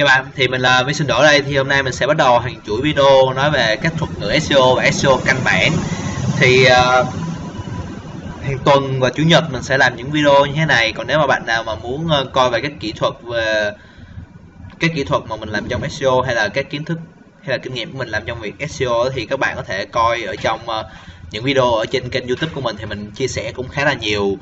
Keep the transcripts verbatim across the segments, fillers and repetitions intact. Chào bạn, thì mình là Vincent Do đây. Thì hôm nay mình sẽ bắt đầu hàng chuỗi video nói về các thuật ngữ ét i ô và ét i ô căn bản. Thì uh, hàng tuần và chủ nhật mình sẽ làm những video như thế này. Còn nếu mà bạn nào mà muốn uh, coi về các kỹ thuật về các kỹ thuật mà mình làm trong ét i ô hay là các kiến thức hay là kinh nghiệm của mình làm trong việc ét i ô thì các bạn có thể coi ở trong uh, những video ở trên kênh YouTube của mình. Thì mình chia sẻ cũng khá là nhiều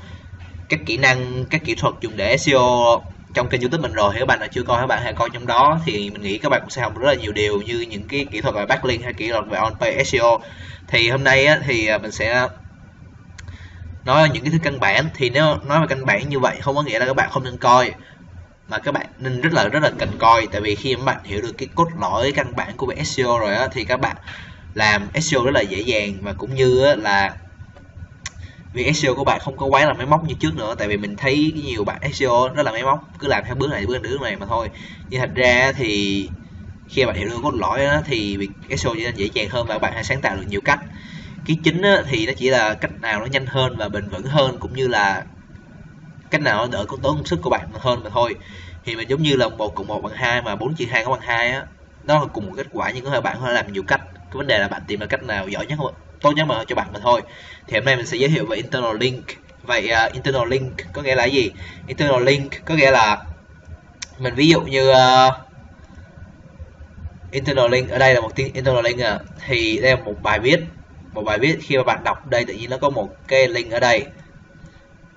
các kỹ năng, các kỹ thuật dùng để ét i ô trong kênh YouTube mình rồi. Thì các bạn đã chưa coi, các bạn hãy coi trong đó, thì mình nghĩ các bạn cũng sẽ học rất là nhiều điều như những cái kỹ thuật về backlink hay kỹ thuật về on page ét i ô. Thì hôm nay á, thì mình sẽ nói những cái thứ căn bản. Thì nếu nói về căn bản như vậy không có nghĩa là các bạn không nên coi, mà các bạn nên rất là rất là cần coi. Tại vì khi các bạn hiểu được cái cốt lõi căn bản của về ét i ô rồi á, thì các bạn làm ét i ô rất là dễ dàng, và cũng như á, là vì ét i ô của bạn không có quá là máy móc như trước nữa. Tại vì mình thấy nhiều bạn ét i ô đó là máy móc, cứ làm theo bước này bước này mà thôi. Nhưng thật ra thì khi bạn hiểu được cốt lõi đó, thì việc ét i ô trở nên dễ dàng hơn và bạn hãy sáng tạo được nhiều cách. Cái chính đó, thì nó chỉ là cách nào nó nhanh hơn và bền vững hơn, cũng như là cách nào nó đỡ tốn công sức của bạn hơn mà thôi. Thì mình giống như là một cộng một bằng hai mà bốn chia hai có bằng hai á, đó là cùng một kết quả, nhưng có bạn có thể làm nhiều cách. Cái vấn đề là bạn tìm ra cách nào giỏi nhất, tốt nhất mà cho bạn mà thôi. Thì hôm nay mình sẽ giới thiệu về internal link. Vậy uh, internal link có nghĩa là gì? Internal link có nghĩa là mình ví dụ như uh, internal link ở đây là một tiếng internal link à. Thì đây là một bài viết, một bài viết khi mà bạn đọc đây tự nhiên nó có một cái link ở đây,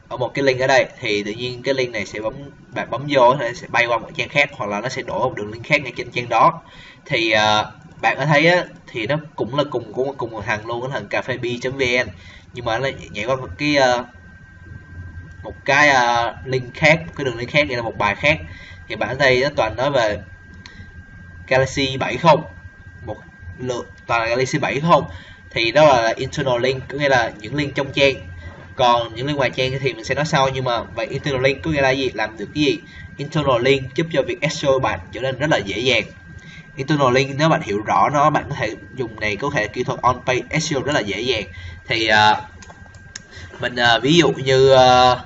ở một cái link ở đây thì tự nhiên cái link này sẽ bấm, bạn bấm vô nó sẽ bay qua một trang khác, hoặc là nó sẽ đổ một đường link khác ngay trên trang đó. Thì uh, bạn có thấy á, thì nó cũng là cùng của cùng một thằng luôn, cái thằng cafebiz.vn, nhưng mà nó nhảy qua một cái một cái link khác, cái đường link khác, nghĩa là một bài khác. Thì bạn ở đây nó toàn nói về Galaxy bảy mươi, một lượt toàn là Galaxy bảy mươi. Thì đó là internal link, có nghĩa là những link trong trang, còn những link ngoài trang thì mình sẽ nói sau. Nhưng mà vậy internal link có nghĩa là gì, làm được cái gì? Internal link giúp cho việc ét i ô bạn trở nên rất là dễ dàng. Internal link nếu bạn hiểu rõ nó, bạn có thể dùng này có thể kỹ thuật on page ét i ô rất là dễ dàng. Thì uh, mình uh, ví dụ như uh,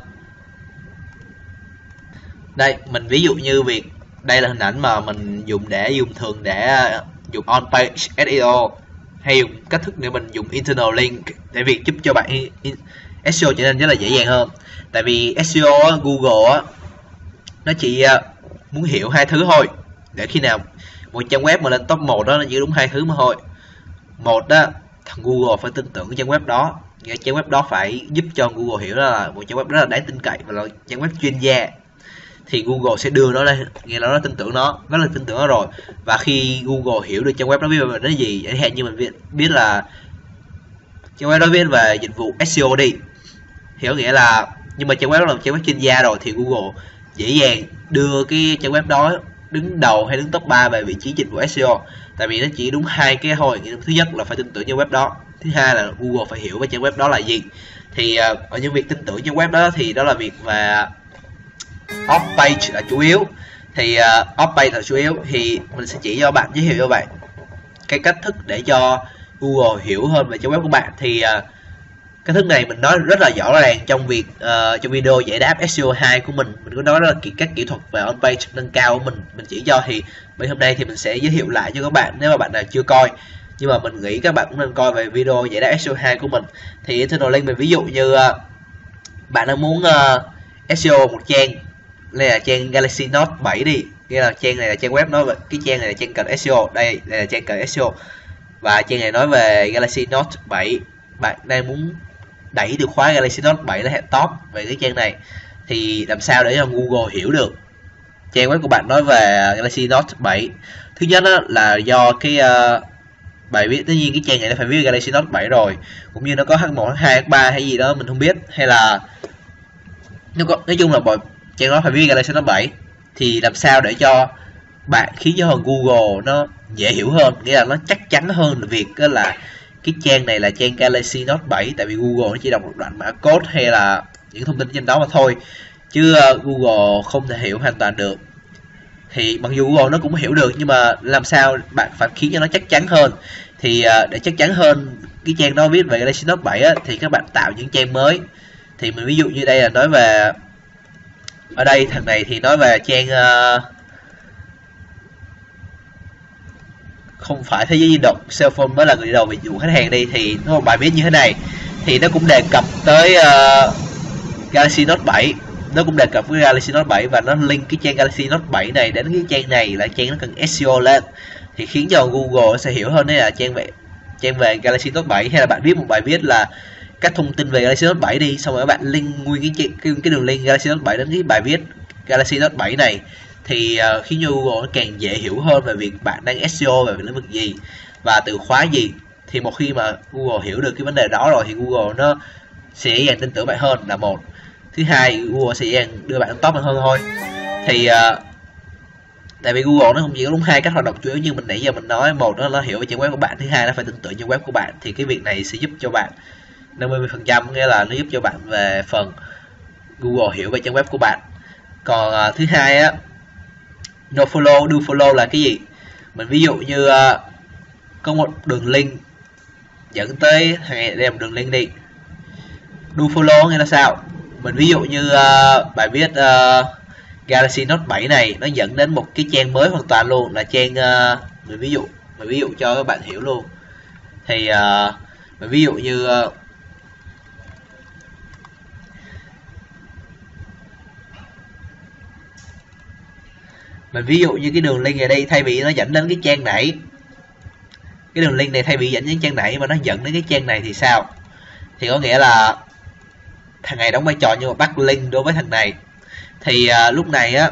đây, mình ví dụ như việc đây là hình ảnh mà mình dùng để dùng thường để uh, dùng on page ét i ô, hay dùng cách thức để mình dùng internal link để việc giúp cho bạn in, in, ét i ô trở nên rất là dễ dàng hơn. Tại vì ét i ô Google nó chỉ uh, muốn hiểu hai thứ thôi, để khi nào một trang web mà lên top một đó, nó chỉ đúng hai thứ mà thôi. Một đó, thằng Google phải tin tưởng trang web đó, nghĩa trang web đó phải giúp cho Google hiểu là một trang web rất là đáng tin cậy và là trang web chuyên gia. Thì Google sẽ đưa nó lên, nghĩa là nó tin tưởng nó, nó là tin tưởng nó rồi. Và khi Google hiểu được trang web đó biết về nó gì, chẳng hạn như mình biết là trang web đó biết về dịch vụ ét i ô đi, hiểu nghĩa là, nhưng mà trang web đó là trang web chuyên gia rồi, thì Google dễ dàng đưa cái trang web đó đứng đầu hay đứng top ba về vị trí dịch vụ ét i ô. Tại vì nó chỉ đúng hai cái thôi, thứ nhất là phải tin tưởng trang web đó, thứ hai là Google phải hiểu về trang web đó là gì. Thì ở những việc tin tưởng trang web đó thì đó là việc mà off page là chủ yếu. Thì uh, off page là chủ yếu thì mình sẽ chỉ cho bạn, giới thiệu cho bạn cái cách thức để cho Google hiểu hơn về trang web của bạn. Thì uh, cái thức này mình nói rất là rõ ràng trong việc uh, trong video giải đáp ét i ô hai của mình. Mình có nói là các kỹ thuật về on page nâng cao của mình mình chỉ cho. Thì bây hôm nay thì mình sẽ giới thiệu lại cho các bạn nếu mà bạn nào chưa coi, nhưng mà mình nghĩ các bạn cũng nên coi về video giải đáp ét i ô hai của mình. Thì internal link mình ví dụ như uh, bạn đang muốn uh, ét i ô một trang, đây là trang Galaxy Note bảy đi, nghĩa là trang này là trang web nói về cái trang này là trang cần ét i ô, đây, đây là trang cần ét i ô và trang này nói về Galaxy Note bảy. Bạn đang muốn đẩy từ khóa Galaxy Note bảy lên hạng top về cái trang này, thì làm sao để cho Google hiểu được trang web của bạn nói về Galaxy Note bảy? Thứ nhất là do cái uh, bài viết, tất nhiên cái trang này nó phải viết Galaxy Note bảy rồi, cũng như nó có hát một, hát hai, hát ba hay gì đó mình không biết, hay là nó có, nói chung là bộ trang đó phải viết Galaxy Note bảy. Thì làm sao để cho bạn khiến cho Google nó dễ hiểu hơn, nghĩa là nó chắc chắn hơn việc là cái trang này là trang Galaxy Note bảy. Tại vì Google nó chỉ đọc một đoạn mã code hay là những thông tin trên đó mà thôi, chứ Google không thể hiểu hoàn toàn được. Thì mặc dù Google nó cũng hiểu được, nhưng mà làm sao bạn phải khiến cho nó chắc chắn hơn. Thì để chắc chắn hơn cái trang đó viết về Galaxy Note bảy á, thì các bạn tạo những trang mới. Thì mình ví dụ như đây là nói về, ở đây thằng này thì nói về trang không phải thế giới di động, cell phone mới là người đầu về vụ khách hàng đi, thì nó một bài viết như thế này thì nó cũng đề cập tới uh, Galaxy Note bảy, nó cũng đề cập với Galaxy Note bảy và nó link cái trang Galaxy Note bảy này đến cái trang này là trang nó cần S E O lên, thì khiến cho Google sẽ hiểu hơn đấy là trang về trang về Galaxy Note bảy. Hay là bạn viết một bài viết là các thông tin về Galaxy Note bảy đi, xong rồi bạn link nguyên cái cái, cái đường link Galaxy Note bảy đến cái bài viết Galaxy Note bảy này, thì uh, khiến Google càng dễ hiểu hơn về việc bạn đang S E O về lĩnh vực gì và từ khóa gì. Thì một khi mà Google hiểu được cái vấn đề đó rồi thì Google nó sẽ dễ dàng tin tưởng bạn hơn là một. Thứ hai, Google sẽ dễ dàng đưa bạn top hơn thôi. Thì uh, tại vì Google nó không chỉ có đúng hai cách hoạt động chủ yếu như mình nãy giờ mình nói, một đó là hiểu về trang web của bạn, thứ hai nó phải tin tưởng trang web của bạn. Thì cái việc này sẽ giúp cho bạn năm mươi phần trăm, nghĩa là nó giúp cho bạn về phần Google hiểu về trang web của bạn. Còn uh, thứ hai á, no follow, do follow là cái gì? Mình ví dụ như uh, có một đường link dẫn tới hàng đem đường link đi. Do follow nghĩa là sao? Mình ví dụ như uh, bài viết uh, Galaxy Note bảy này nó dẫn đến một cái trang mới hoàn toàn luôn, là trang uh, mình ví dụ, mình ví dụ cho các bạn hiểu luôn. Thì uh, mình ví dụ như uh, mình ví dụ như cái đường link này đây, thay vì nó dẫn đến cái trang nãy, cái đường link này thay vì dẫn đến trang nãy mà nó dẫn đến cái trang này thì sao? Thì có nghĩa là thằng này đóng vai trò như một backlink đối với thằng này. Thì à, lúc này á,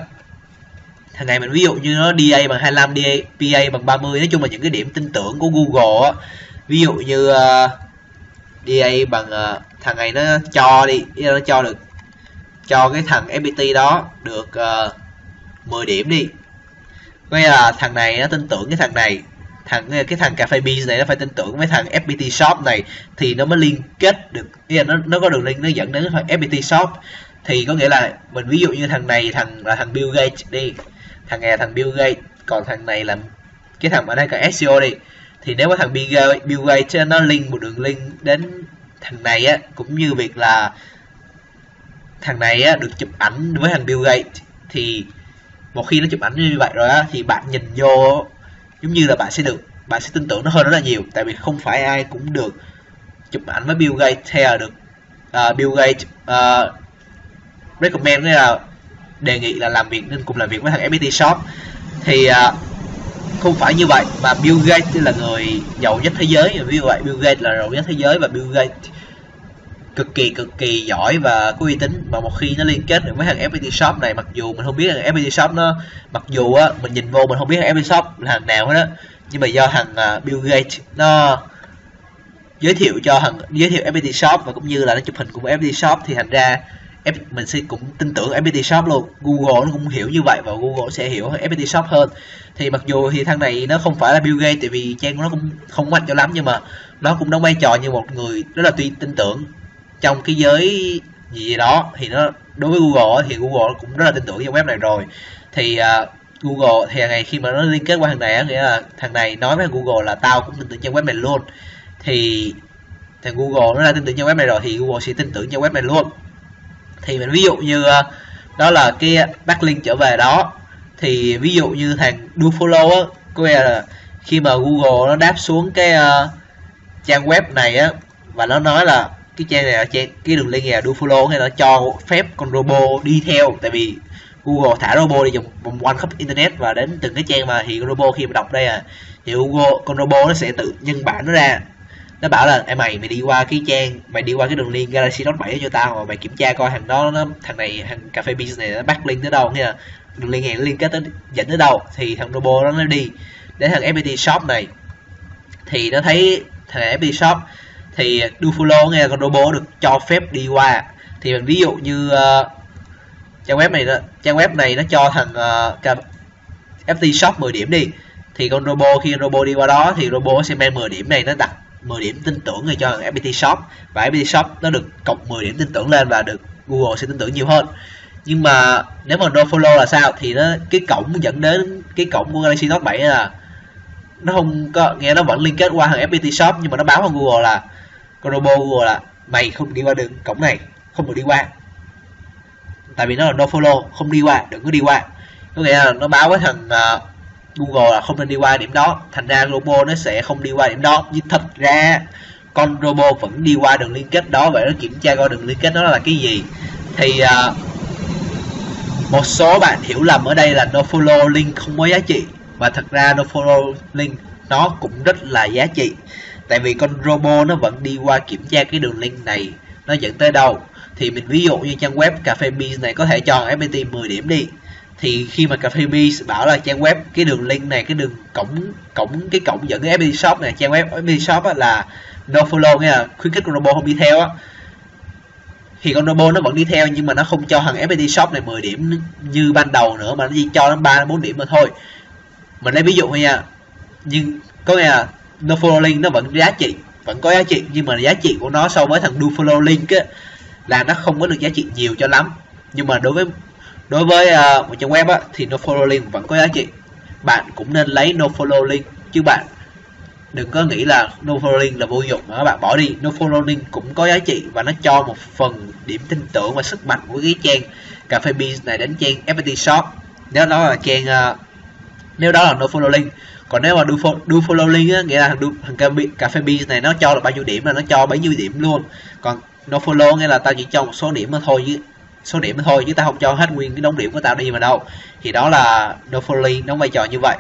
thằng này mình ví dụ như nó đê a bằng hai mươi lăm, đê a pê a bằng ba mươi, nói chung là những cái điểm tin tưởng của Google á. Ví dụ như uh, đê a bằng uh, thằng này nó cho đi, nó cho được cho cái thằng ép pê tê đó được uh, mười điểm đi. Có nghĩa là thằng này nó tin tưởng cái thằng này, thằng cái thằng cafebiz này nó phải tin tưởng với thằng ép pê tê Shop này thì nó mới liên kết được, nghĩa là nó nó có đường link nó dẫn đến thằng ép pê tê Shop. Thì có nghĩa là mình ví dụ như thằng này thằng là thằng Bill Gates đi, thằng này là thằng Bill Gates, còn thằng này là cái thằng ở đây cả ét e o đi. Thì nếu mà thằng Bill Gates nó link một đường link đến thằng này á, cũng như việc là thằng này á được chụp ảnh với thằng Bill Gates, thì một khi nó chụp ảnh như vậy rồi á thì bạn nhìn vô giống như là bạn sẽ được, bạn sẽ tin tưởng nó hơn rất là nhiều, tại vì không phải ai cũng được chụp ảnh với Bill Gates hay là được uh, Bill Gates uh, recommend, nghĩa là đề nghị là làm việc nên cùng làm việc với thằng ép pê tê Shop. Thì uh, không phải như vậy mà Bill Gates là người giàu nhất thế giới, ví dụ vậy Bill Gates là giàu nhất thế giới và Bill Gates cực kỳ cực kỳ giỏi và có uy tín, mà một khi nó liên kết được với thằng ép pê tê Shop này, mặc dù mình không biết thằng ép pê tê Shop nó, mặc dù á mình nhìn vô mình không biết thằng ép pê tê Shop là thằng nào hết á, nhưng mà do thằng uh, Bill Gates nó giới thiệu cho thằng giới thiệu ép pê tê Shop và cũng như là nó chụp hình cùng ép pê tê Shop, thì thành ra mình sẽ cũng tin tưởng ép pê tê Shop luôn. Google nó cũng hiểu như vậy và Google sẽ hiểu ép pê tê Shop hơn. Thì mặc dù thì thằng này nó không phải là Bill Gates, tại vì trang của nó cũng không mạnh cho lắm, nhưng mà nó cũng đóng vai trò như một người rất là tuy tin tưởng trong cái giới gì, gì đó. Thì nó đối với Google thì Google cũng rất là tin tưởng trong web này rồi. Thì uh, Google thì ngày khi mà nó liên kết qua thằng này, nghĩa là thằng này nói với Google là tao cũng tin tưởng trong web này luôn, thì thằng Google nó đã tin tưởng trong web này rồi thì Google sẽ tin tưởng trong web này luôn. Thì mình ví dụ như đó là cái backlink trở về đó. Thì ví dụ như thằng do follow á, có nghĩa là khi mà Google nó đáp xuống cái uh, trang web này á và nó nói là cái trang này là trang, cái đường link này là do follow, hay là nó cho phép con robot đi theo, tại vì Google thả robot đi dùng vòng quanh khắp internet và đến từng cái trang mà thì con robot khi mà đọc đây à thì Google con robot nó sẽ tự nhân bản nó ra. Nó bảo là em mày mày đi qua cái trang, mày đi qua cái đường link Galaxy Note bảy cho tao mà mày kiểm tra coi thằng đó nó, thằng này thằng cafebiz này nó backlink tới đâu, nghĩa là đường link này nó liên kết tới dẫn tới đâu. Thì thằng robot đó nó đi đến thằng ép pê tê Shop này thì nó thấy thằng ép pê tê Shop thì do follow, nghe con robot được cho phép đi qua. Thì mình ví dụ như uh, trang web này nó, trang web này nó cho thằng uh, ép pê tê Shop mười điểm đi, thì con robot khi robot đi qua đó thì robot sẽ mang mười điểm này, nó đặt mười điểm tin tưởng này cho thằng ép pê tê Shop và ép pê tê Shop nó được cộng mười điểm tin tưởng lên và được Google sẽ tin tưởng nhiều hơn. Nhưng mà nếu mà do follow là sao, thì nó cái cổng dẫn đến cái cổng của Galaxy Note bảy là nó không có, nghe nó vẫn liên kết qua thằng ép pê tê Shop nhưng mà nó báo thằng Google là con robot Google là mày không đi qua đường cổng này, không được đi qua, tại vì nó là do follow, không đi qua, đừng có đi qua. Có nghĩa là nó báo với thằng uh, Google là không nên đi qua điểm đó, thành ra robot nó sẽ không đi qua điểm đó. Nhưng thật ra con robot vẫn đi qua đường liên kết đó, vậy nó kiểm tra coi đường liên kết đó là cái gì. Thì uh, một số bạn hiểu lầm ở đây là nofollow link không có giá trị, và thật ra nofollow link nó cũng rất là giá trị, tại vì con robot nó vẫn đi qua kiểm tra cái đường link này nó dẫn tới đâu. Thì mình ví dụ như trang web cafebiz này có thể cho ép pê tê mười điểm đi, thì khi mà cafebiz bảo là trang web cái đường link này, cái đường cổng cổng cái cổng dẫn tới ép pê tê shop này, trang web ép pê tê shop á, là nofollow, nghĩa là khuyến khích con robot không đi theo á, thì con robot nó vẫn đi theo, nhưng mà nó không cho thằng ép pê tê shop này mười điểm như ban đầu nữa, mà nó chỉ cho nó ba bốn điểm mà thôi. Mình lấy ví dụ thôi nha. Nhưng có nghĩa là nofollow link nó vẫn giá trị, vẫn có giá trị, nhưng mà giá trị của nó so với thằng dofollow link á, là nó không có được giá trị nhiều cho lắm. Nhưng mà đối với đối với uh, một trang web á, thì nofollow link vẫn có giá trị. Bạn cũng nên lấy nofollow link, chứ bạn đừng có nghĩ là nofollow link là vô dụng mà các bạn bỏ đi. Nofollow link cũng có giá trị, và nó cho một phần điểm tin tưởng và sức mạnh của cái trang cafebiz này đến trang ép pê tê shop, nếu nó là trang uh, nếu đó là nofollow link. Còn nếu mà do, do follow link á, nghĩa là thằng, thằng cafebiz này nó cho được bao nhiêu điểm là nó cho bấy nhiêu điểm luôn. Còn no follow nghĩa là tao chỉ cho một số điểm mà thôi, chứ số điểm mà thôi chứ tao không cho hết nguyên cái đống điểm của tao đi mà đâu. Thì đó là no follow, đóng vai trò như vậy.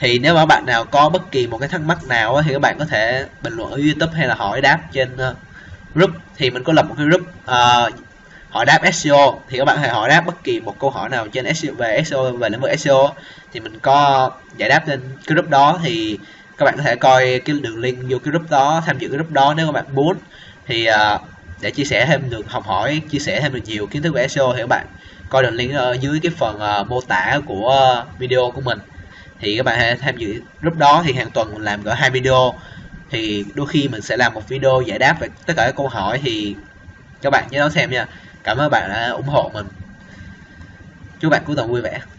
Thì nếu mà bạn nào có bất kỳ một cái thắc mắc nào á, thì các bạn có thể bình luận ở YouTube hay là hỏi đáp trên uh, group. Thì mình có lập một cái group uh, hỏi đáp ét i ô, thì các bạn hãy hỏi đáp bất kỳ một câu hỏi nào trên ét i ô, về ét i ô, về lĩnh vực ét i ô, thì mình có giải đáp trên cái group đó. Thì các bạn có thể coi cái đường link vô cái group đó, tham dự cái group đó nếu các bạn muốn, thì uh, để chia sẻ thêm được, học hỏi, chia sẻ thêm được nhiều kiến thức về ét i ô, thì các bạn coi đường link ở dưới cái phần uh, mô tả của uh, video của mình. Thì các bạn hãy tham dự group đó. Thì hàng tuần mình làm cỡ hai video, thì đôi khi mình sẽ làm một video giải đáp về tất cả các câu hỏi, thì các bạn nhớ đón xem nha. Cảm ơn bạn đã ủng hộ mình. Chúc bạn cuối tuần vui vẻ.